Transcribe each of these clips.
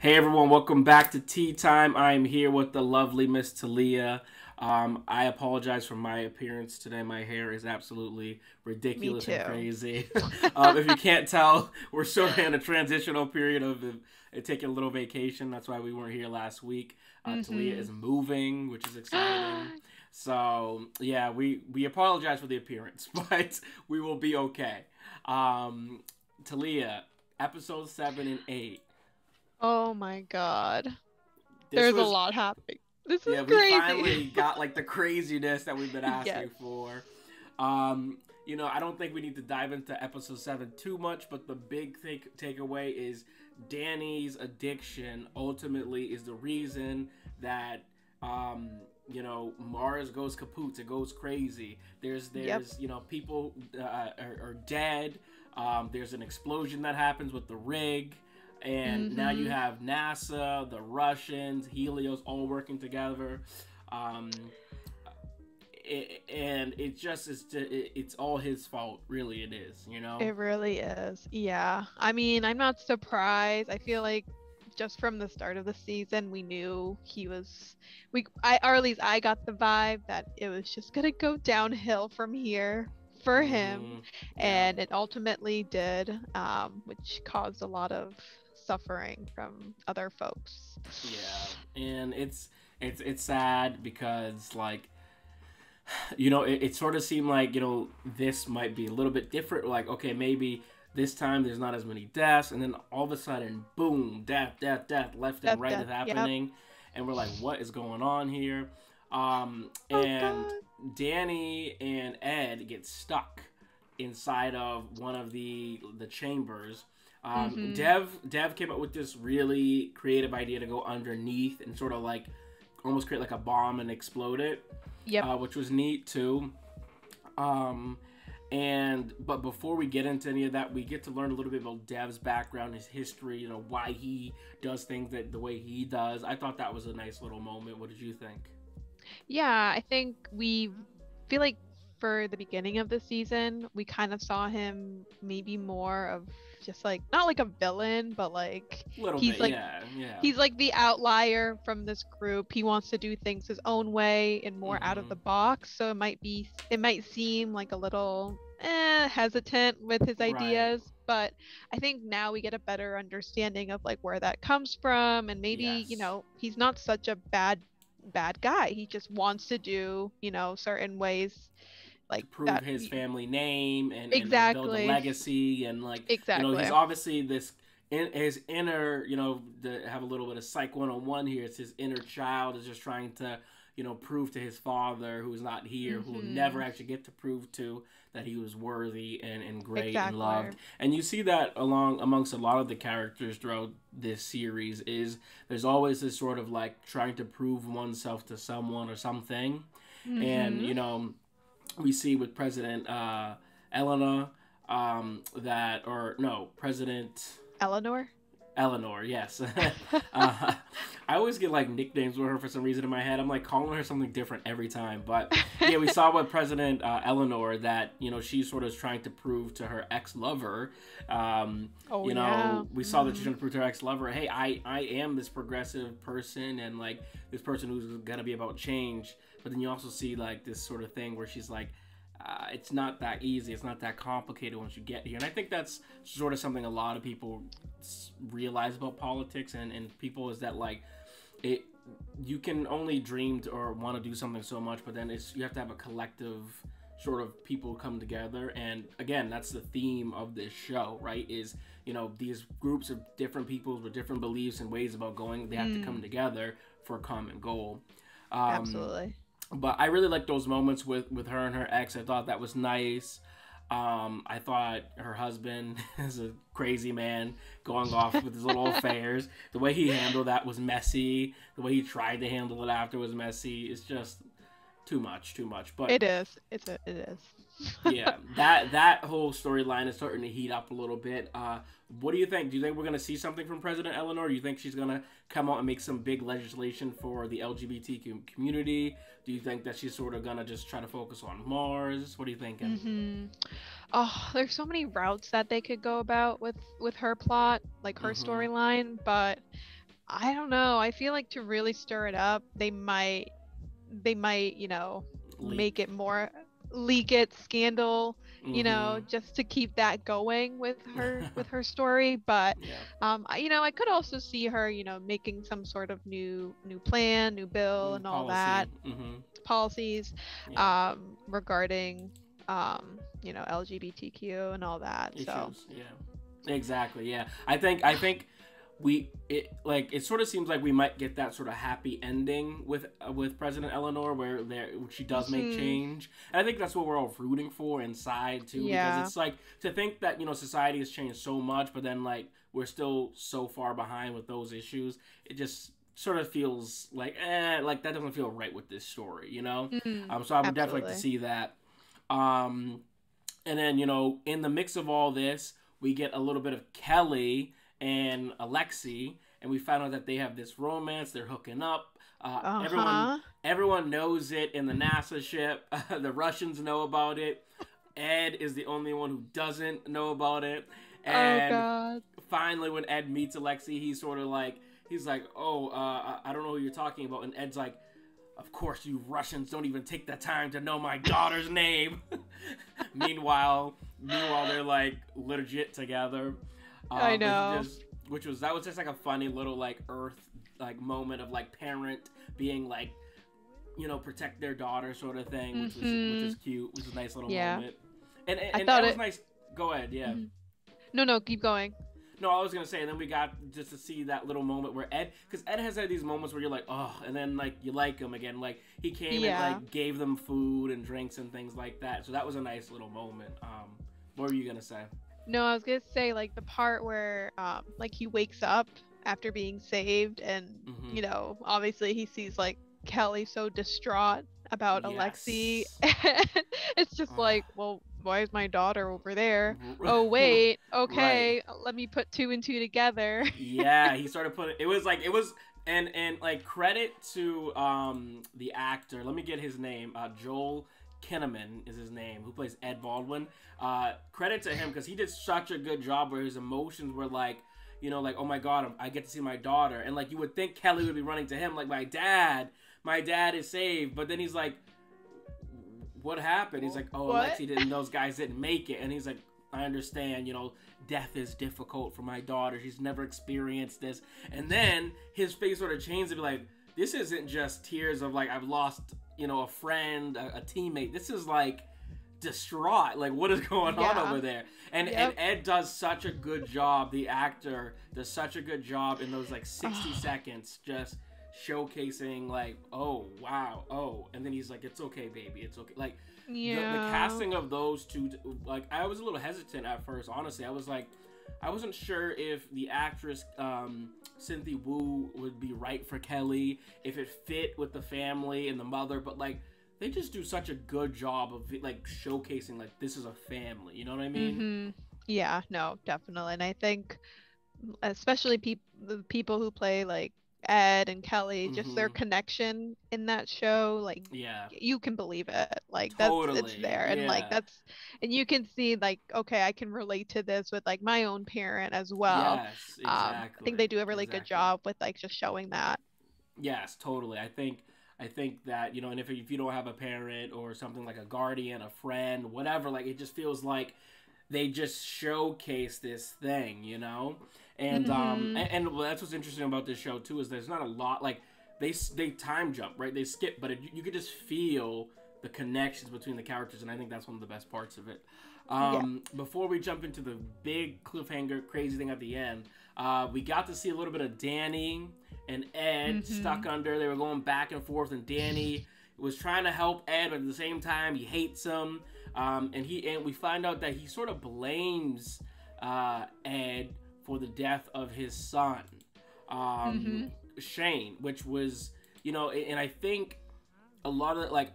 Hey everyone, welcome back to Tea Time. I am here with the lovely Miss Talia. I apologize for my appearance today. My hair is absolutely ridiculous and crazy. If you can't tell, we're sort of in a transitional period of taking a little vacation. That's why we weren't here last week. Talia is moving, which is exciting. So yeah, we apologize for the appearance, but we will be okay. Talia, episodes 7 and 8. Oh my god. There's a lot happening. This is crazy. We finally got like the craziness that we've been asking for. You know, I don't think we need to dive into episode 7 too much, but the big takeaway is Danny's addiction ultimately is the reason that you know, Mars goes kaput. It goes crazy. There's you know, people are dead. There's an explosion that happens with the rig. And now you have NASA, the Russians, Helios all working together, and it just is. It's all his fault, really. It is, you know. It really is. Yeah. I mean, I'm not surprised. I feel like just from the start of the season, we knew he was. Or at least I got the vibe that it was just gonna go downhill from here for him, and it ultimately did, which caused a lot of suffering from other folks. Yeah, and it's sad because, like, you know, it sort of seemed like, you know, this might be a little bit different. Like, okay, maybe this time there's not as many deaths, and then all of a sudden, boom, death, left and right is happening, and we're like, what is going on here? And Danny and Ed get stuck inside of one of the chambers. Dev came up with this really creative idea to go underneath and sort of like almost create like a bomb and explode it. Which was neat too. But before we get into any of that, we get to learn a little bit about Dev's background, his history, you know, why he does things the way he does. I thought that was a nice little moment. What did you think? Yeah, I think we feel like for the beginning of the season, we kind of saw him maybe more of just like, not like a villain, but like he's like the outlier from this group. He wants to do things his own way and more out of the box. So it might seem like a little hesitant with his ideas. But I think now we get a better understanding of like where that comes from. And maybe, you know, he's not such a bad guy. He just wants to do, you know, certain ways, like to prove his family name and and build a legacy, and like you know, he's obviously this his inner, you know, have a little bit of psych 101 here. It's his inner child is just trying to, you know, prove to his father, who's not here, who will never actually get to prove to, that he was worthy and great and loved. And you see that amongst a lot of the characters throughout this series, is there's always this sort of like trying to prove oneself to someone or something. And, you know, we see with President Eleanor President Eleanor? Eleanor, yes. I always get like nicknames with her for some reason in my head. I'm like calling her something different every time. But yeah, we saw with President Eleanor that, you know, she sort of is trying to prove to her ex-lover, you know, we saw that she's trying to prove to her ex-lover, hey, I am this progressive person and like this person who's gonna be about change. But then you also see like this sort of thing where she's like, it's not that easy. It's not that complicated once you get here. And I think that's sort of something a lot of people realize about politics and people, is that like you can only dream or want to do something so much, but then you have to have a collective sort of people come together. And again, that's the theme of this show, right? Is, you know, these groups of different people with different beliefs and ways about going, they have to come together for a common goal. Absolutely. But I really liked those moments with her and her ex. I thought that was nice. I thought her husband is a crazy man going off with his little affairs. The way he handled that was messy. The way he tried to handle it after was messy. It's just too much. But it is. It is. Yeah, that whole storyline is starting to heat up a little bit. What do you think? Do you think we're gonna see something from President Eleanor? Do you think she's gonna come out and make some big legislation for the LGBT community? Do you think that she's sort of gonna just try to focus on Mars? What are you thinking? Oh, there's so many routes that they could go about with her plot, like her storyline, but I don't know. I feel like to really stir it up, they might, you know, make it more, leak it, scandal, you know, just to keep that going with her story. But you know, I could also see her, you know, making some sort of new plan, new bill, and all that policies regarding you know, LGBTQ and all that. Issues. So yeah, exactly. Yeah, I think it sort of seems like we might get that sort of happy ending with President Eleanor, where she does make change, and I think that's what we're all rooting for inside too. Yeah. Because it's like, to think that, you know, society has changed so much, but then like we're still so far behind with those issues. It just sort of feels like like that doesn't feel right with this story, you know. So I would definitely like to see that. And then, you know, in the mix of all this, we get a little bit of Kelly and Alexei, and we found out that they have this romance. They're hooking up. Everyone knows it in the NASA ship. The Russians know about it. Ed is the only one who doesn't know about it. And finally, when Ed meets Alexei, he's sort of like, oh, I don't know who you're talking about. And Ed's like, of course, you Russians don't even take the time to know my daughter's name. meanwhile, they're like legit together. I know. That was just like a funny little like Earth like moment of like parent being like, you know, protect their daughter sort of thing, which is cute, which is a nice little moment. And that was nice. Go ahead, yeah. No, keep going. No, I was gonna say, and then we got just to see that little moment where Ed, because Ed has had these moments where you're like, oh, and then like you like him again, like he came and like gave them food and drinks and things like that. So that was a nice little moment. What were you gonna say? No, I was gonna say like the part where like he wakes up after being saved, and you know, obviously he sees like Kelly so distraught about Alexei. It's just like, well, why is my daughter over there? Oh wait, okay, let me put 2 and 2 together. Yeah, he started putting. It was like credit to the actor. Let me get his name. Joel Kinnaman is his name, who plays Ed Baldwin. Credit to him, because he did such a good job where his emotions were like, you know, like, oh my god, I get to see my daughter, and like you would think Kelly would be running to him like, my dad is saved, but then he's like, what happened? He's like, oh, Alexei didn't, those guys didn't make it. And he's like, I understand, you know, death is difficult for my daughter, she's never experienced this. And then his face sort of changed to be like, this isn't just tears of like, I've lost, you know, a friend, a teammate. This is like distraught. Like, what is going on over there? And Ed does such a good job. The actor does such a good job in those like 60 seconds, just showcasing like, oh wow, oh, and then he's like, it's okay, baby, it's okay. Like the casting of those two, like I was a little hesitant at first. Honestly, I was like, I wasn't sure if the actress Cynthy Wu would be right for Kelly, if it fit with the family and the mother, but like they just do such a good job of like showcasing like this is a family, you know what I mean? Yeah, no, definitely. And I think especially the people who play like Ed and Kelly, just their connection in that show, like you can believe it, like that's, it's there, and like that's, and you can see like, okay, I can relate to this with like my own parent as well. Yes, exactly. I think they do a really good job with like just showing that. Yes, totally. I think that, you know, and if you don't have a parent or something, like a guardian, a friend, whatever, like it just feels like they just showcase this thing, you know. And and that's what's interesting about this show too, is there's not a lot, like they time jump, right? They skip, but you could just feel the connections between the characters, and I think that's one of the best parts of it. Before we jump into the big cliffhanger crazy thing at the end, we got to see a little bit of Danny and Ed stuck under. They were going back and forth, and Danny was trying to help Ed, but at the same time he hates him. And we find out that he sort of blames Ed for the death of his son, Shane, which was, you know, and I think a lot of like,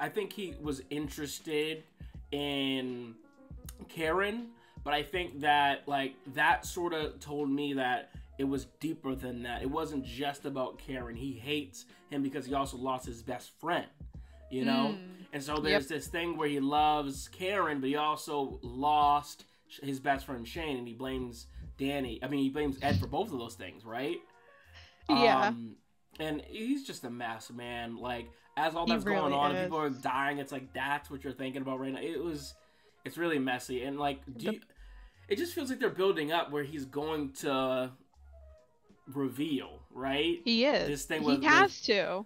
I think he was interested in Karen, but I think that like that sort of told me that it was deeper than that. It wasn't just about Karen. He hates him because he also lost his best friend, you know? And so there's this thing where he loves Karen, but he also lost his best friend Shane, and he blames Ed for both of those things, right? Yeah. And he's just a mess, man. Like, as all that's going on, people are dying. It's like, that's what you're thinking about right now. It's really messy. And, like, it just feels like they're building up where he's going to reveal, right? He is. This thing with, he has to.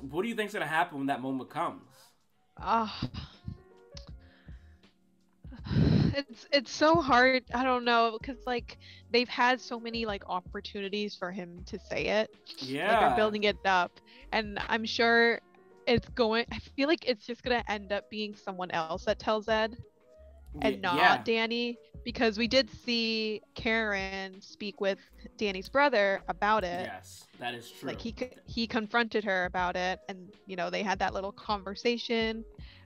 What do you think's gonna happen when that moment comes? It's so hard. I don't know, because like they've had so many like opportunities for him to say it. Yeah, like they're building it up, and I'm sure it's going. I feel like it's just gonna end up being someone else that tells Ed, and not Danny, because we did see Karen speak with Danny's brother about it. Yes, that is true. Like he confronted her about it, and you know they had that little conversation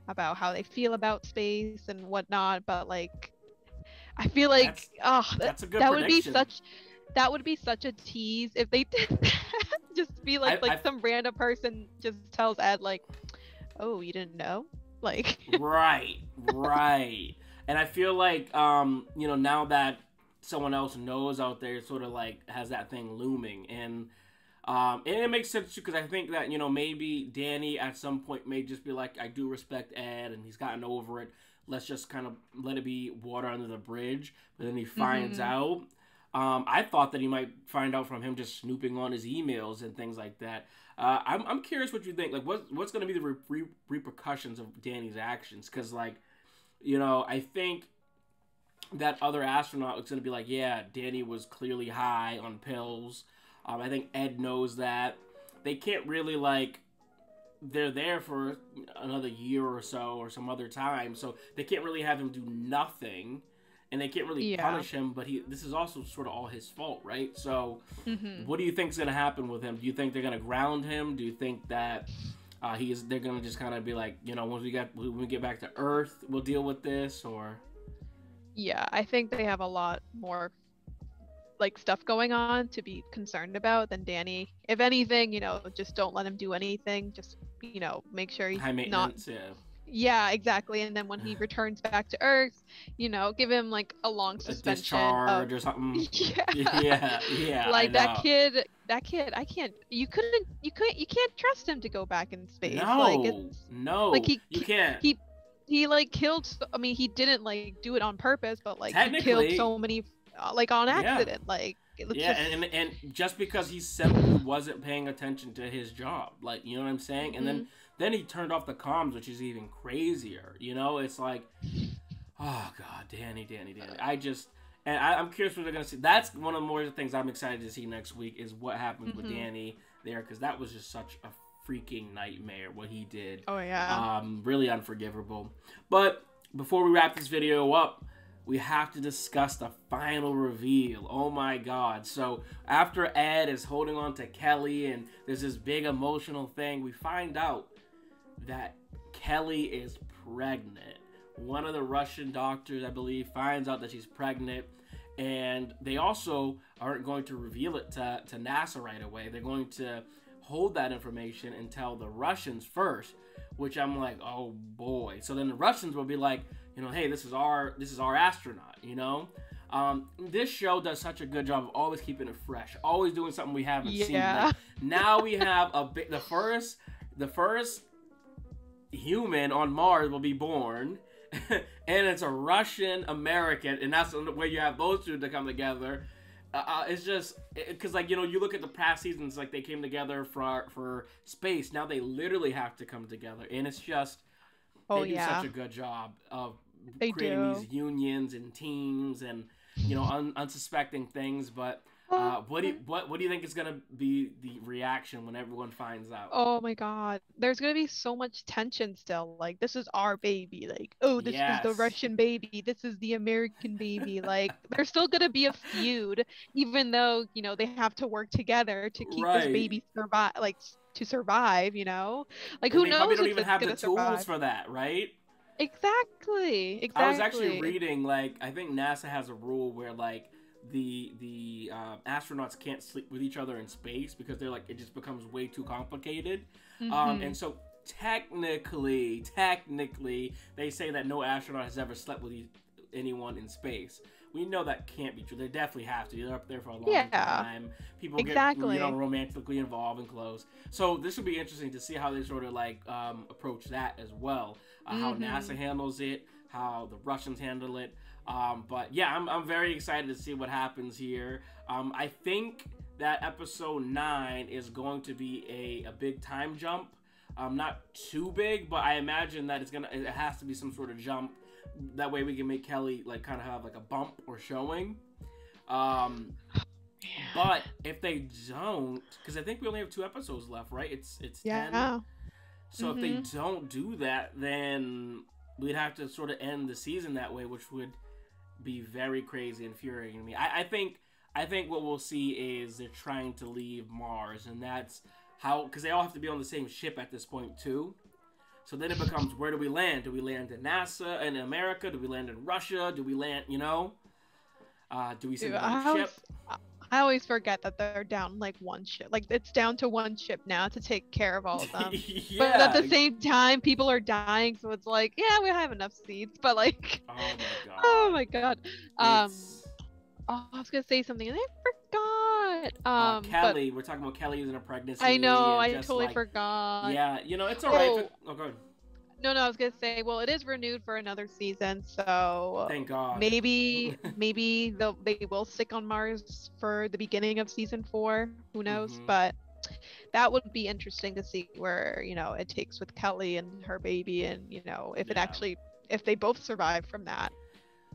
about how they feel about space and whatnot. But like, I feel like that's a good prediction. That would be such a tease if they did that. Just be like, some random person just tells Ed like, oh, you didn't know, like. right. And I feel like, you know, now that someone else knows out there, it sort of like has that thing looming. And it makes sense too, because I think that, you know, maybe Danny at some point may just be like, I do respect Ed and he's gotten over it. Let's just kind of let it be water under the bridge. But then he finds out. I thought that he might find out from him just snooping on his emails and things like that. I'm curious what you think. Like, what's going to be the repercussions of Danny's actions? Because, like, you know, I think that other astronaut is going to be like, yeah, Danny was clearly high on pills. I think Ed knows that. They can't really, like, they're there for another year or so or some other time. So they can't really have him do nothing. And they can't really punish him. But this is also sort of all his fault, right? So what do you think is going to happen with him? Do you think they're going to ground him? Do you think that... they're gonna just kind of be like, you know, when we get back to Earth, we'll deal with this, or. Yeah, I think they have a lot more, like, stuff going on to be concerned about than Danny. If anything, you know, just don't let him do anything. Just, you know, make sure he's high maintenance, not. Yeah, exactly. And then when he returns back to Earth, you know, give him like a long suspension, discharge or something. Yeah. Like that kid, you can't trust him to go back in space. No, like, you can't. He like killed. I mean, he didn't like do it on purpose, but like he killed so many, like on accident. Like just... and just because he simply wasn't paying attention to his job, like, you know what I'm saying, and then. Then he turned off the comms, which is even crazier. You know, it's like, oh god, Danny. I'm curious what they're gonna see. That's one of the more things I'm excited to see next week is what happened with Danny there, because that was just such a freaking nightmare what he did. Oh yeah, really unforgivable. But before we wrap this video up, we have to discuss the final reveal. Oh my god. So after Ed is holding on to Kelly and there's this big emotional thing, we find out that Kelly is pregnant. One of the Russian doctors, I believe, finds out that she's pregnant, and they also aren't going to reveal it to NASA right away. They're going to hold that information and tell the Russians first, which I'm like, oh boy. So then the Russians will be like, you know, hey, this is our astronaut, you know? This show does such a good job of always keeping it fresh, always doing something we haven't seen. Like, now we have the first human on Mars will be born, and it's a Russian American, and that's the way you have those two to come together. It's just because, like, you know, you look at the past seasons, like they came together for space. Now they literally have to come together, and it's just they do such a good job of creating these unions and teams, and you know, unsuspecting things, but. What do you think is gonna be the reaction when everyone finds out? Oh my god, there's gonna be so much tension still. Like, this is our baby. Like, oh, this is the Russian baby. This is the American baby. Like, there's still gonna be a feud, even though, you know, they have to work together to keep this baby survive. Like, to survive, you know. Like, and who knows? They probably don't even have the tools for that, right? Exactly. I was actually reading, like, I think NASA has a rule where, like, the astronauts can't sleep with each other in space because they're like, it just becomes way too complicated. And so technically they say that no astronaut has ever slept with anyone in space, we know that can't be true. They definitely have to. They're up there for a long time. People get, you know, romantically involved and close. So this would be interesting to see how they sort of like approach that as well. How NASA handles it, how the Russians handle it. But yeah, I'm very excited to see what happens here. I think that episode 9 is going to be a big time jump. Not too big, but I imagine that it has to be some sort of jump. That way we can make Kelly like kind of have like a bump or showing. But if they don't, because I think we only have 2 episodes left, right? It's 10. Oh. So if they don't do that, then we'd have to sort of end the season that way, which would be very crazy and infuriating to me. I think what we'll see is they're trying to leave Mars, and that's how, because they all have to be on the same ship at this point too. So then it becomes, where do we land? Do we land in NASA and America? Do we land in Russia? Do we land, you know? Do we send another ship? I always forget that they're down like 1 ship. Like it's down to 1 ship now to take care of all of them. But at the same time, people are dying, so it's like, yeah, we have enough seats, but like, oh my god, I was gonna say something and I forgot. Kelly, we're talking about Kelly using a pregnancy. I know, I totally forgot. Yeah, you know, it's alright. Oh, go ahead. No, I was gonna say, well, it is renewed for another season, so thank God. Maybe they will stick on Mars for the beginning of season 4. Who knows? But that would be interesting to see where, you know, it takes with Kelly and her baby, and you know if it actually, if they both survive from that.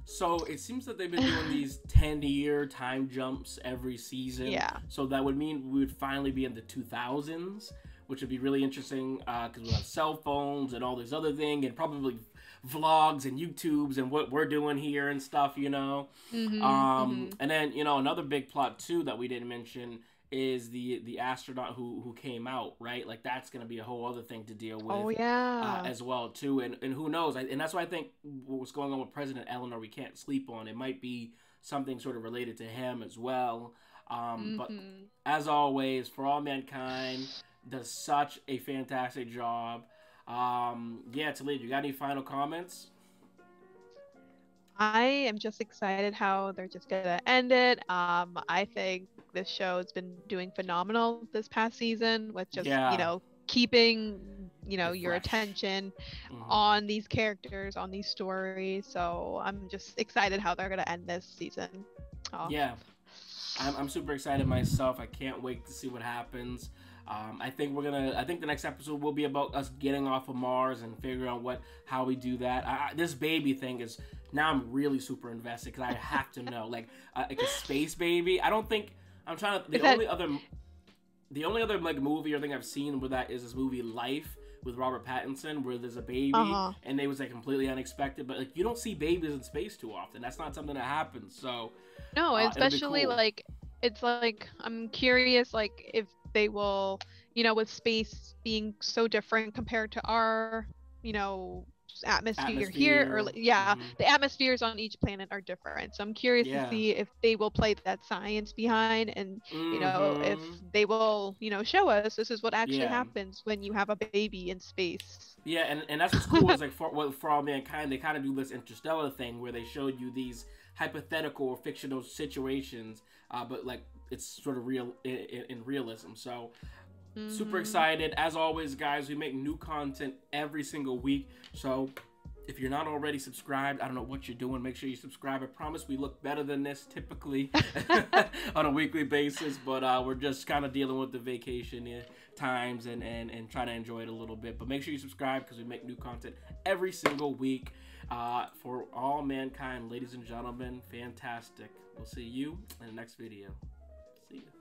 So it seems that they've been doing these 10-year time jumps every season. Yeah. So that would mean we would finally be in the 2000s, which would be really interesting because we'll have cell phones and all this other thing, and probably vlogs and YouTubes and what we're doing here and stuff, you know. And then, you know, another big plot too that we didn't mention is the astronaut who came out, right? Like that's going to be a whole other thing to deal with as well too. And who knows? And that's why I think what's going on with President Eleanor, we can't sleep on. It might be something sort of related to him as well. But as always, For All Mankind does such a fantastic job. Yeah, Talib, you got any final comments? I am just excited how they're just gonna end it. I think this show has been doing phenomenal this past season with just you know, keeping, you know, your attention on these characters, on these stories. So I'm just excited how they're gonna end this season off. Yeah, I'm super excited myself. I can't wait to see what happens. I think the next episode will be about us getting off of Mars and figuring out how we do that. This baby thing is, now I'm really super invested because I have to know, like a space baby. I don't think, I'm trying to, the only other like movie or thing I've seen with that is this movie Life with Robert Pattinson, where there's a baby and they was like completely unexpected, but like you don't see babies in space too often. That's not something that happens. So no, especially cool. Like, it's like, I'm curious, like if they will, you know, with space being so different compared to our, you know, atmosphere here, or the atmospheres on each planet are different. So I'm curious to see if they will play that science behind, and you know, if they will, you know, show us this is what actually happens when you have a baby in space. Yeah, and that's what's cool is like for All Mankind, they kind of do this Interstellar thing where they showed you these hypothetical or fictional situations, but like it's sort of real in realism. So super excited. As always, guys, we make new content every single week. So if you're not already subscribed, I don't know what you're doing. Make sure you subscribe. I promise we look better than this typically on a weekly basis, but we're just kind of dealing with the vacation times and trying to enjoy it a little bit. But make sure you subscribe because we make new content every single week. For All Mankind, ladies and gentlemen, fantastic. We'll see you in the next video. See ya.